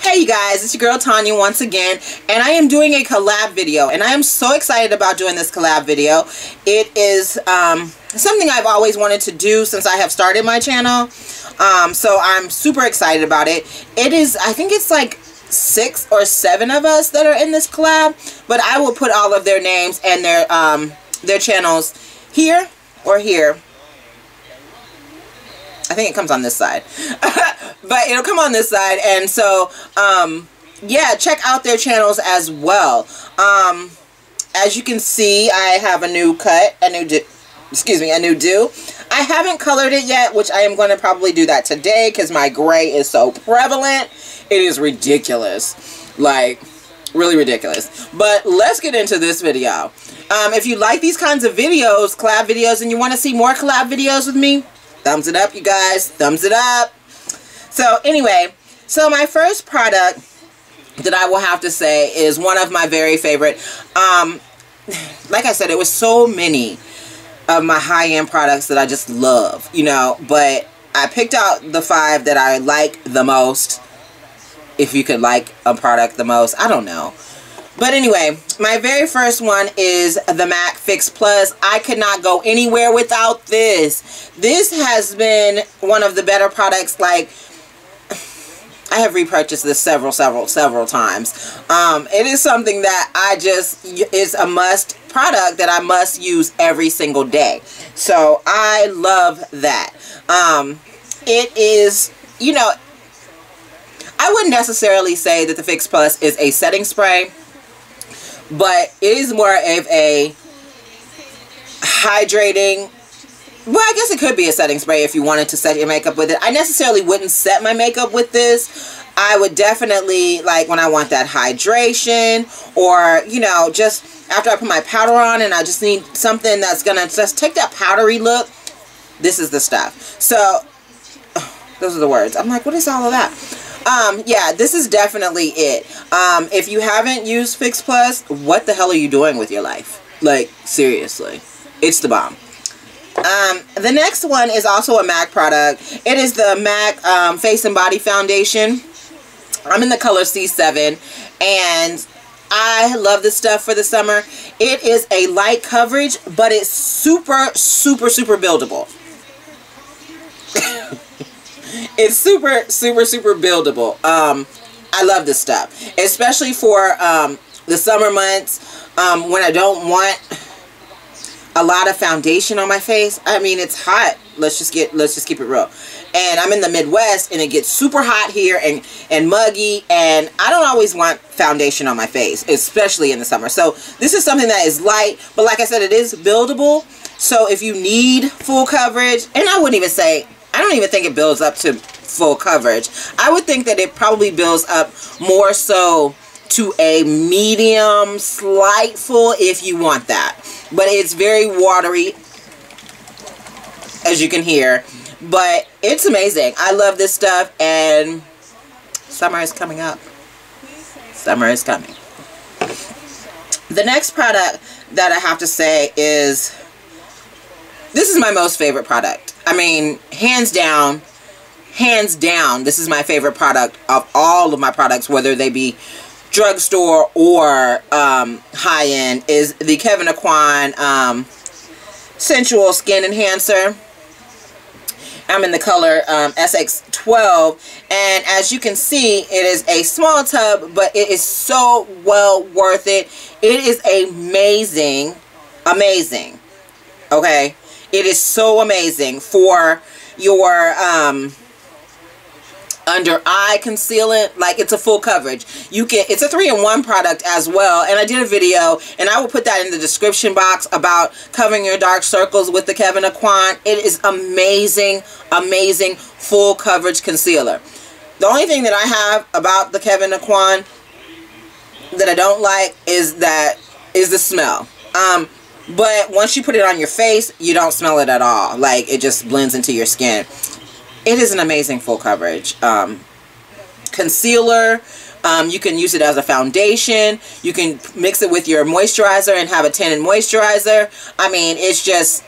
Hey you guys, it's your girl Tanya once again, and I am doing a collab video, and I am so excited about doing this collab video. It is something I've always wanted to do since I have started my channel, so I'm super excited about it. It is, I think it's like 6 or 7 of us that are in this collab, but I will put all of their names and their channels here or here. I think it comes on this side, but it'll come on this side. And so, yeah, check out their channels as well. As you can see, I have a new cut, a new do. I haven't colored it yet, which I am going to probably do that today because my gray is so prevalent. It is ridiculous, like really ridiculous. But let's get into this video. If you like these kinds of videos, collab videos, and you want to see more collab videos with me, thumbs it up, you guys. Thumbs it up. So anyway, so my first product that I will have to say is one of my very favorite. Like I said, it was so many of my high-end products that I just love, you know, but I picked out the 5 that I like the most. If you could like a product the most, I don't know. But anyway, my very first one is the MAC Fix Plus. I could not go anywhere without this. This has been one of the better products. Like, I have repurchased this several times. It is something that I just, it's a must product that I must use every single day. So I love that. It is, you know, I wouldn't necessarily say that the Fix Plus is a setting spray, but it is more of a hydrating, well, I guess it could be a setting spray if you wanted to set your makeup with it. I necessarily wouldn't set my makeup with this. I would definitely, like, when I want that hydration, or, you know, just after I put my powder on and I just need something that's going to just take that powdery look, this is the stuff. So, those are the words. I'm like, what is all of that? Yeah, this is definitely it. If you haven't used Fix Plus, what the hell are you doing with your life? Like, seriously. It's the bomb. The next one is also a MAC product. It is the MAC Face and Body Foundation. I'm in the color C7, and I love this stuff for the summer. It is a light coverage, but it's super buildable. It's super buildable. I love this stuff, especially for the summer months, when I don't want a lot of foundation on my face. I mean, it's hot. Let's just keep it real. And I'm in the Midwest, and it gets super hot here and muggy, and I don't always want foundation on my face, especially in the summer. So this is something that is light, but like I said, it is buildable. So if you need full coverage, and I wouldn't even say, I don't even think it builds up to full coverage. I would think that it probably builds up more so to a medium, slight full if you want that. But it's very watery, as you can hear. But it's amazing. I love this stuff, and summer is coming up. Summer is coming. The next product that I have to say is, this is my most favorite product. I mean, hands down, this is my favorite product of all of my products, whether they be drugstore or high-end, is the Kevyn Aucoin Sensual Skin Enhancer. I'm in the color SX12, and as you can see, it is a small tub, but it is so well worth it. It is amazing, amazing, okay? It is so amazing for your under eye concealant. Like, it's a full coverage. You can, it's a 3-in-1 product as well, and I did a video, and I will put that in the description box about covering your dark circles with the Kevyn Aucoin. It is amazing, amazing full coverage concealer. The only thing that I have about the Kevyn Aucoin that I don't like is the smell. But once you put it on your face, you don't smell it at all. Like, it just blends into your skin. It is an amazing full coverage concealer. You can use it as a foundation. You can mix it with your moisturizer and have a tinted moisturizer. I mean, it's just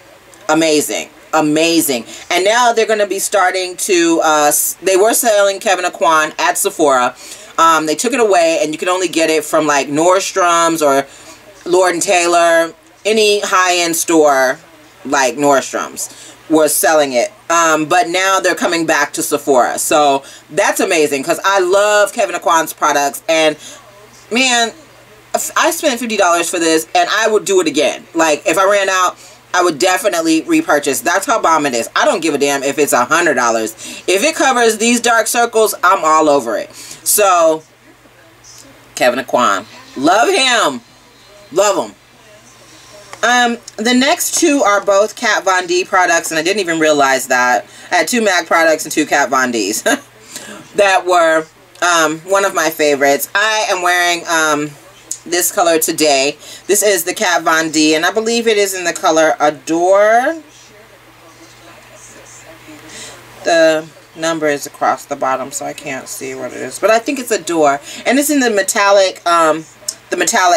amazing. Amazing. And now they're going to be starting to, they were selling Kevyn Aucoin at Sephora. They took it away, and you can only get it from like Nordstrom's or Lord & Taylor. Any high-end store like Nordstrom's was selling it. But now they're coming back to Sephora. So that's amazing, because I love Kevyn Aucoin's products. And man, I spent $50 for this, and I would do it again. Like, if I ran out, I would definitely repurchase. That's how bomb it is. I don't give a damn if it's $100. If it covers these dark circles, I'm all over it. So, Kevyn Aucoin. Love him. Love him. The next two are both Kat Von D products, and I didn't even realize that. I had two MAC products and two Kat Von D's that were one of my favorites. I am wearing this color today. This is the Kat Von D, and I believe it is in the color Adore. The number is across the bottom, so I can't see what it is, but I think it's Adore, and it's in the metallic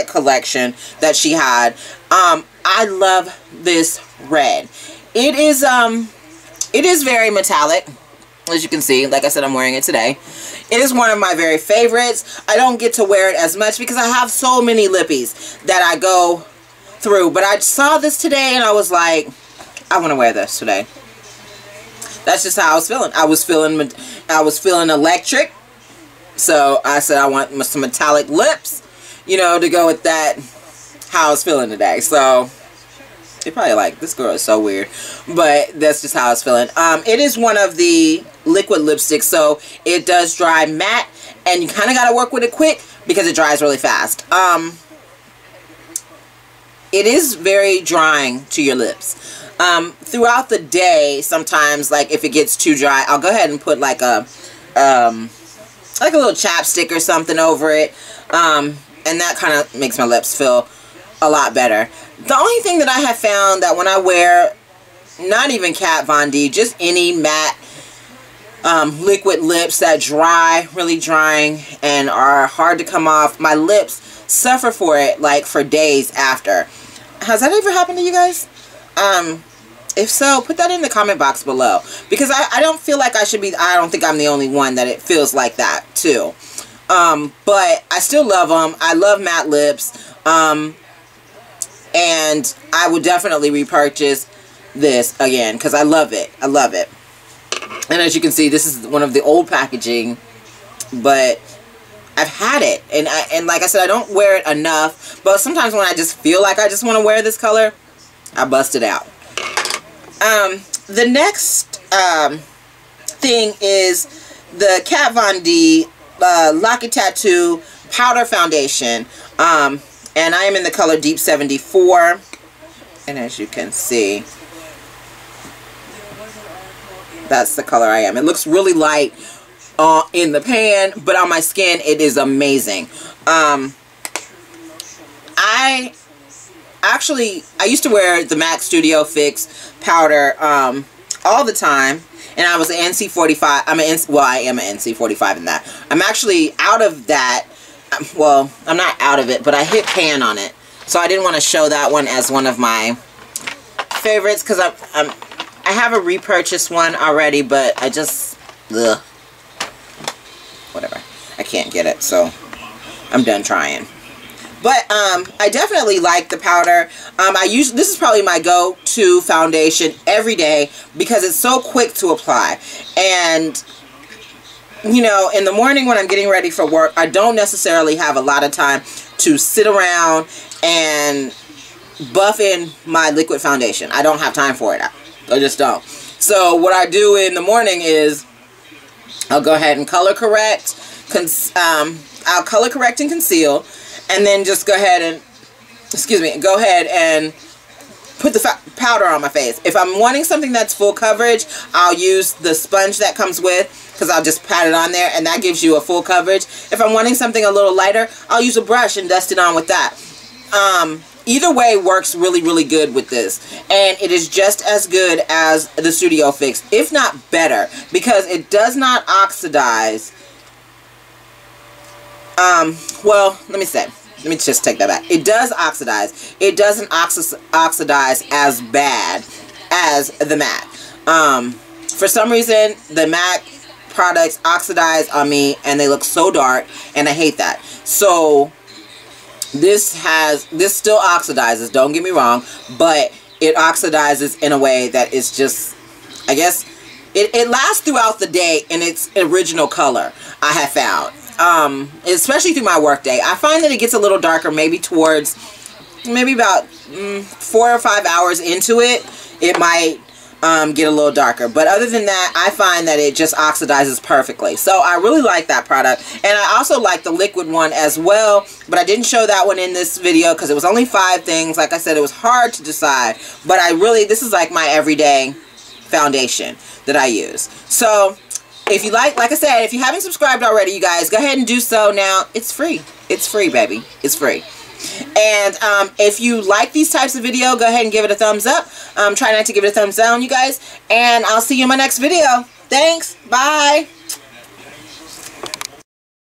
collection that she had. I love this red. It is very metallic. As you can see, like I said, I'm wearing it today. It is one of my very favorites. I don't get to wear it as much because I have so many lippies that I go through. But I saw this today and I was like, I want to wear this today. That's just how I was feeling. I was feeling electric. So I said I want some metallic lips, you know, to go with that, how I was feeling today. So they probably like, this girl is so weird, but that's just how I was feeling. It is one of the liquid lipsticks, so it does dry matte, and you kind of got to work with it quick because it dries really fast. It is very drying to your lips. Throughout the day, sometimes, like, if it gets too dry, I'll go ahead and put like a little chapstick or something over it, and that kind of makes my lips feel a lot better. The only thing that I have found that when I wear, not even Kat Von D, just any matte liquid lips that dry, really drying, and are hard to come off, my lips suffer for it, like, for days after. Has that ever happened to you guys? If so, put that in the comment box below, because I don't feel like I should be, I don't think I'm the only one that it feels like that too. But I still love them. I love matte lips. And I would definitely repurchase this again because I love it. I love it. And as you can see, this is one of the old packaging, but I've had it. And like I said, I don't wear it enough. But sometimes when I just feel like I just want to wear this color, I bust it out. The next thing is the Kat Von D Lock It Tattoo Powder Foundation. And I am in the color Deep 74. And as you can see, that's the color I am. It looks really light in the pan, but on my skin, it is amazing. I used to wear the MAC Studio Fix powder all the time. And I was an NC45. I am an NC45 in that. I'm actually out of that. Well, I'm not out of it, but I hit pan on it, so I didn't want to show that one as one of my favorites because I have a repurchased one already, but I just whatever, I can't get it, so I'm done trying. But I definitely like the powder. This is probably my go-to foundation every day because it's so quick to apply, and you know, in the morning when I'm getting ready for work, I don't necessarily have a lot of time to sit around and buff in my liquid foundation. I don't have time for it. I just don't. So what I do in the morning is I'll go ahead and color correct. I'll color correct and conceal, and then just go ahead and, go ahead and put the powder on my face. If I'm wanting something that's full coverage, I'll use the sponge that comes with, because I'll just pat it on there, and that gives you a full coverage. If I'm wanting something a little lighter, I'll use a brush and dust it on with that. Either way works really, really good with this, and it is just as good as the Studio Fix, if not better, because it does not oxidize. Well, let me just take that back. It does oxidize. It doesn't oxidize as bad as the MAC. For some reason, the MAC products oxidize on me and they look so dark, and I hate that. So this still oxidizes, don't get me wrong, but it oxidizes in a way that is just, I guess, it lasts throughout the day in its original color, I have found. Especially through my work day, I find that it gets a little darker maybe towards, maybe about 4 or 5 hours into it, it might get a little darker. But other than that, I find that it just oxidizes perfectly. So I really like that product. And I also like the liquid one as well, but I didn't show that one in this video because it was only 5 things. Like I said, it was hard to decide, but I really, this is like my everyday foundation that I use. So if you like I said, if you haven't subscribed already, you guys, go ahead and do so now. It's free. It's free, baby. It's free. And if you like these types of video, go ahead and give it a thumbs up. Try not to give it a thumbs down, you guys. And I'll see you in my next video. Thanks. Bye.